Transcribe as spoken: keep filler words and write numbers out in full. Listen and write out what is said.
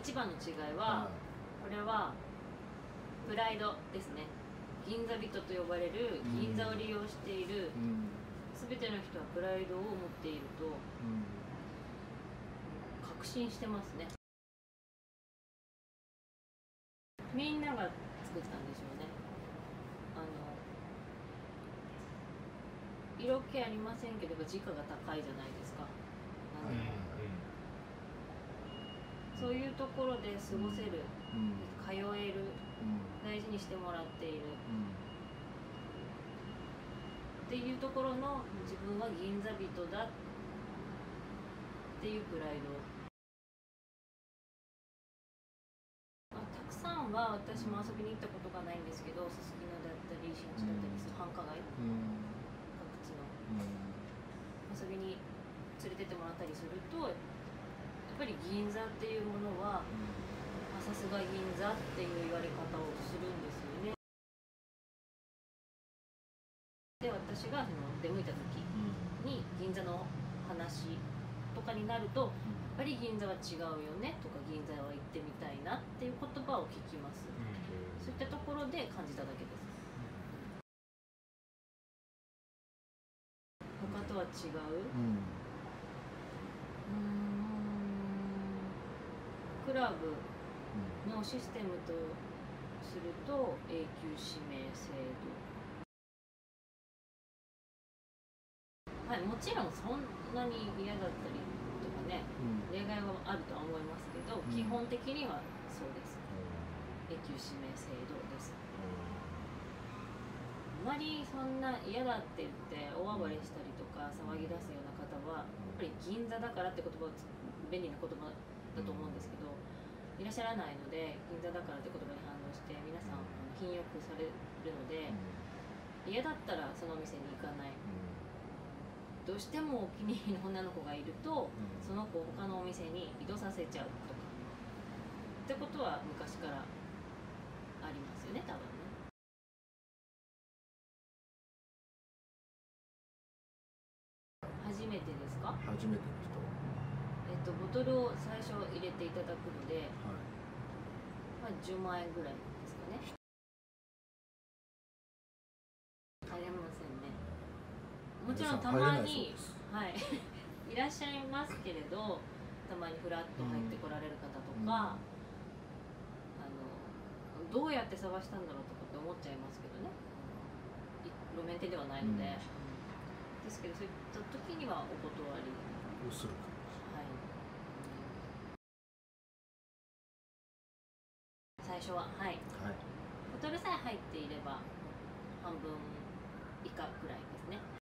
一番の違いは、うん、これはプライドですね。銀座人と呼ばれる銀座を利用している、うん、全ての人はプライドを持っていると、うん、確信してますね。みんなが作ったんでしょうね。あの色気ありませんけれど時価が高いじゃないですか。なんで、うん、そういうところで過ごせる、うん、通える、うん、大事にしてもらっている、うん、っていうところの自分は銀座人だっていうプライド、まあ、たくさんは私も遊びに行ったことがないんですけど、すすきのだったり新地だったりする繁華街、うん遊びに連れてってもらったりすると、やっぱり銀座っていうものはさすが銀座っていう言われ方をするんですよね。で、私がその出向いた時に銀座の話とかになると、やっぱり銀座は違うよねとか銀座は行ってみたいなっていう言葉を聞きます。そういったところで感じただけです。とは違う。うん、うーん、クラブのシステムとすると永久指名制度。はい、もちろんそんなに嫌だったりとかね、うん、例外はあるとは思いますけど、うん、基本的にはそうです。永久指名制度です。あまりそんな嫌だって言って大暴れしたりとか騒ぎ出すような方はやっぱり銀座だからって言葉を便利な言葉だと思うんですけど、いらっしゃらないので銀座だからって言葉に反応して皆さん品欲されるので、嫌だったらそのお店に行かない。どうしてもお気に入りの女の子がいるとその子を他のお店に移動させちゃうとかってことは昔からありますよね、多分ね。初めてですか？初めての人。えっとボトルを最初入れていただくので、はい、まあじゅうまんえんぐらいですかね。入れませんね。もちろんたまにはいいらっしゃいますけれど、たまにフラッと入ってこられる方とか、うん、あのどうやって探したんだろうとかって思っちゃいますけどね。路面店ではないので。うん、ですけど、そういった時にはお断りをするかもしれない。最初ははい、はい、ボトルさえ入っていれば半分以下くらいですね。